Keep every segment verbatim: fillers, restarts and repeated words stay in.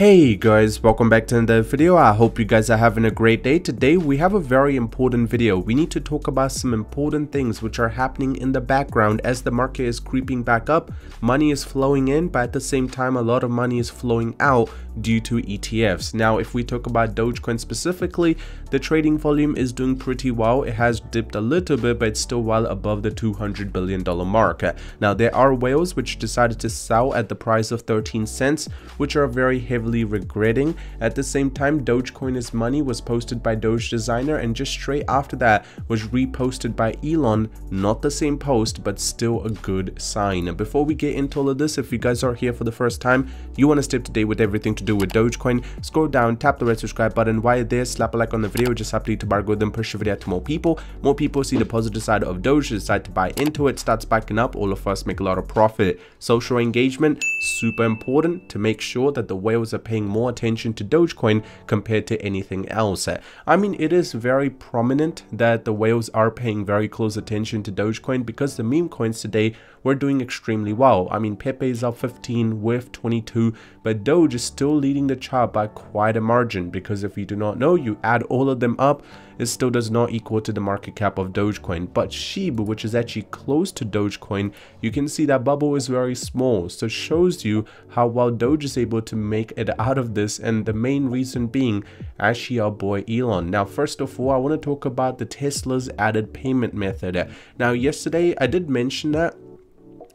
Hey guys, welcome back to another video. I hope you guys are having a great day. Today we have a very important video. We need to talk about some important things which are happening in the background as the market is creeping back up. Money is flowing in, but at the same time a lot of money is flowing out due to E T Fs. Now if we talk about Dogecoin specifically, the trading volume is doing pretty well. It has dipped a little bit, but it's still well above the two hundred billion dollar mark. Now there are whales which decided to sell at the price of thirteen cents, which are very heavily regretting. At the same time, Dogecoin is money was posted by Doge Designer, and just straight after that was reposted by Elon. Not the same post, but still a good sign. Before we get into all of this, if you guys are here for the first time, you want to stay up to date with everything to do with Dogecoin, scroll down, tap the red subscribe button. While you're there, slap a like on the video, just update to bargo, then push the video out to more people. More people see the positive side of Doge, decide to buy into it, starts backing up, all of us make a lot of profit. Social engagement, super important to make sure that the whales are paying more attention to Dogecoin compared to anything else. I mean, it is very prominent that the whales are paying very close attention to Dogecoin because the meme coins today were doing extremely well. I mean, Pepe is up fifteen with twenty-two, but Doge is still leading the chart by quite a margin, because if you do not know, you add all of them up, it still does not equal to the market cap of Dogecoin. But Shib, which is actually close to Dogecoin, you can see that bubble is very small, so it shows you how well Doge is able to make it out of this, and the main reason being actually our boy Elon. Now first of all, I want to talk about the Tesla's added payment method. Now yesterday I did mention that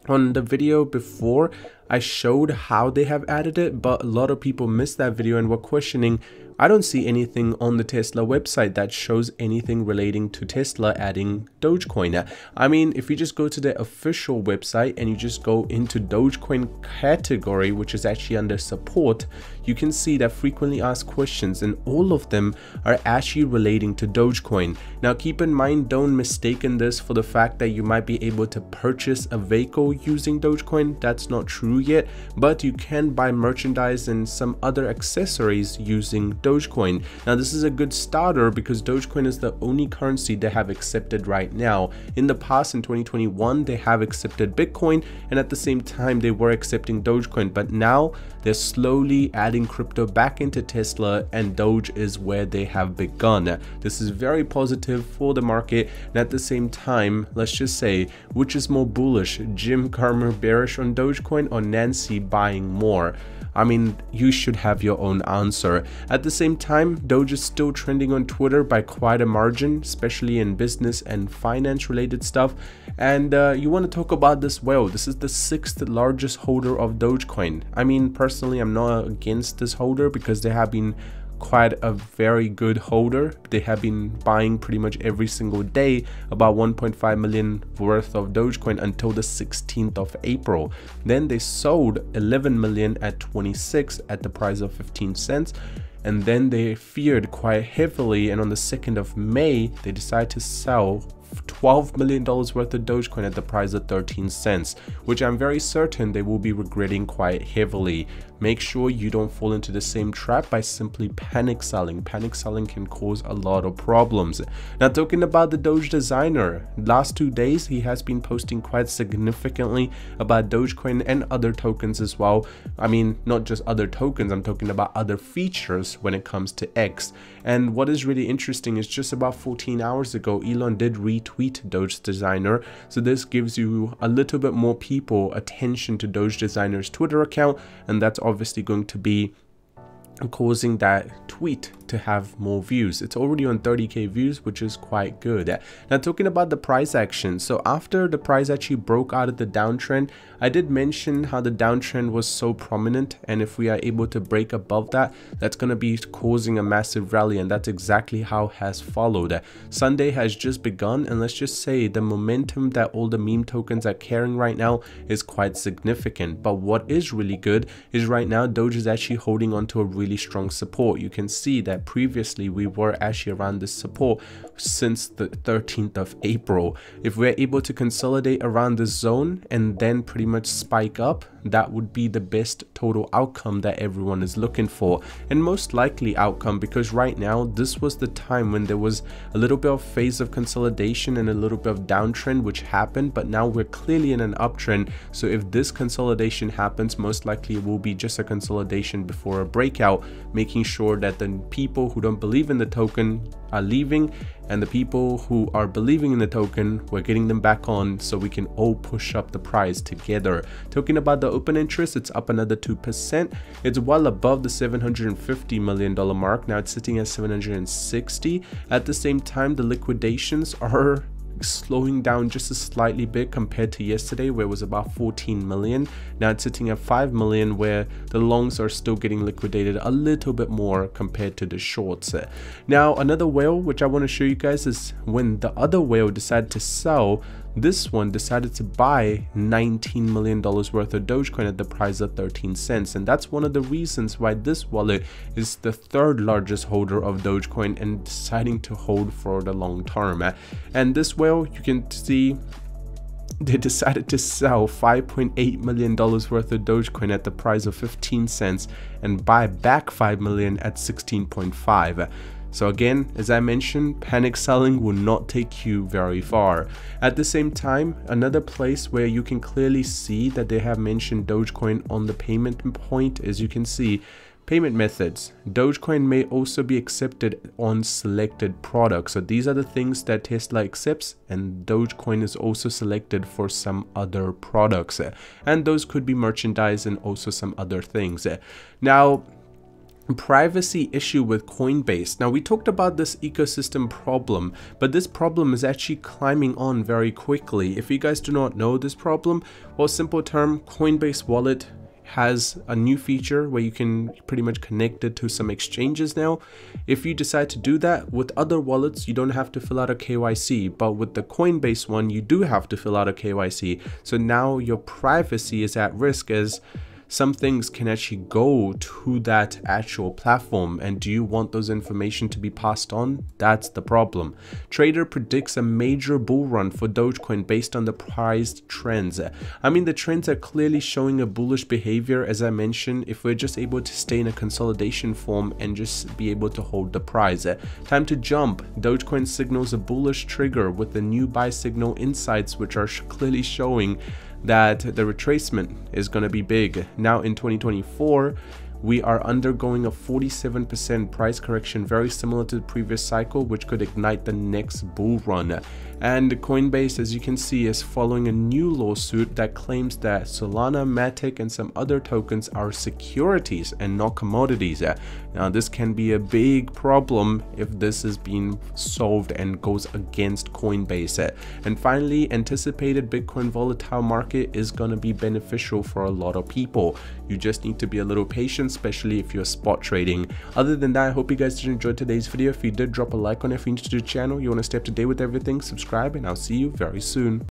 on the video before, I showed how they have added it, but a lot of people missed that video and were questioning, I don't see anything on the Tesla website that shows anything relating to Tesla adding Dogecoin. I mean, if you just go to the official website and you just go into Dogecoin category, which is actually under support, you can see that frequently asked questions, and all of them are actually relating to Dogecoin. Now keep in mind, don't mistake this for the fact that you might be able to purchase a vehicle using Dogecoin. That's not true yet, but you can buy merchandise and some other accessories using Dogecoin. Now this is a good starter because Dogecoin is the only currency they have accepted right now. In the past, in twenty twenty-one, they have accepted Bitcoin, and at the same time they were accepting Dogecoin, but now they're slowly adding crypto back into Tesla, and Doge is where they have begun. This is very positive for the market, and at the same time, let's just say, which is more bullish, Jim Carter bearish on Dogecoin or Nancy buying more? I mean, you should have your own answer. At the same time, Doge is still trending on Twitter by quite a margin, especially in business and finance related stuff. And uh, you want to talk about this whale. This is the sixth largest holder of Dogecoin. I mean, personally, I'm not against this holder because they have been quite a very good holder. They have been buying pretty much every single day about one point five million worth of Dogecoin until the sixteenth of April. Then they sold eleven million at twenty-six at the price of fifteen cents. And then they feared quite heavily, and on the second of May, they decided to sell twelve million dollars worth of Dogecoin at the price of thirteen cents, which I'm very certain they will be regretting quite heavily. Make sure you don't fall into the same trap by simply panic selling. Panic selling can cause a lot of problems. Now talking about the Doge Designer, last two days he has been posting quite significantly about Dogecoin and other tokens as well. I mean, not just other tokens, I'm talking about other features when it comes to X. And what is really interesting is just about fourteen hours ago, Elon did retweet Doge Designer, so this gives you a little bit more people attention to Doge Designer's Twitter account, and that's obviously going to be causing that tweet to have more views. It's already on thirty K views, which is quite good. Now talking about the price action, so after the price actually broke out of the downtrend, I did mention how the downtrend was so prominent, and if we are able to break above that, that's going to be causing a massive rally, and that's exactly how has followed. Sunday has just begun, and let's just say the momentum that all the meme tokens are carrying right now is quite significant. But what is really good is right now Doge is actually holding on to a really strong support. You can see that previously we were actually around this support since the thirteenth of April. If we're able to consolidate around this zone and then pretty much spike up, that would be the best total outcome that everyone is looking for, and most likely outcome, because right now this was the time when there was a little bit of phase of consolidation and a little bit of downtrend which happened, but now we're clearly in an uptrend. So if this consolidation happens, most likely it will be just a consolidation before a breakout, making sure that the people who don't believe in the token are leaving and the people who are believing in the token, we're getting them back on so we can all push up the price together. Talking about the open interest, it's up another two percent. It's well above the seven hundred fifty million dollar mark. Now it's sitting at seven hundred sixty. At the same time, the liquidations are slowing down just a slightly bit compared to yesterday, where it was about fourteen million. Now it's sitting at five million, where the longs are still getting liquidated a little bit more compared to the shorts. Now another whale which I want to show you guys is when the other whale decided to sell, this one decided to buy nineteen million dollars worth of Dogecoin at the price of thirteen cents. And that's one of the reasons why this wallet is the third largest holder of Dogecoin and deciding to hold for the long term. And this whale, you can see, they decided to sell five point eight million dollars worth of Dogecoin at the price of fifteen cents and buy back five million dollars at sixteen point five. So again, as I mentioned, panic selling will not take you very far. At the same time, another place where you can clearly see that they have mentioned Dogecoin on the payment point, as you can see, payment methods. Dogecoin may also be accepted on selected products. So these are the things that Tesla accepts, and Dogecoin is also selected for some other products. And those could be merchandise and also some other things. Now, privacy issue with Coinbase. Now we talked about this ecosystem problem, but this problem is actually climbing on very quickly. If you guys do not know this problem, well, simple term, Coinbase wallet has a new feature where you can pretty much connect it to some exchanges. Now if you decide to do that with other wallets, you don't have to fill out a K Y C, but with the Coinbase one you do have to fill out a K Y C. So now your privacy is at risk, as some things can actually go to that actual platform, and do you want those information to be passed on? That's the problem. Trader predicts a major bull run for Dogecoin based on the price trends. I mean, the trends are clearly showing a bullish behavior. As I mentioned, if we're just able to stay in a consolidation form and just be able to hold the price. Time to jump. Dogecoin signals a bullish trigger with the new buy signal insights, which are clearly showing that the retracement is going to be big. Now in twenty twenty-four, we are undergoing a forty-seven percent price correction, very similar to the previous cycle, which could ignite the next bull run. And Coinbase, as you can see, is following a new lawsuit that claims that Solana, Matic, and some other tokens are securities and not commodities. Now this can be a big problem if this is being solved and goes against Coinbase. And finally, anticipated Bitcoin volatile market is going to be beneficial for a lot of people. You just need to be a little patient, especially if you're spot trading. Other than that, I hope you guys did enjoy today's video. If you did, drop a like on it. If you're new to the channel, you want to stay up to date with everything, subscribe, and I'll see you very soon.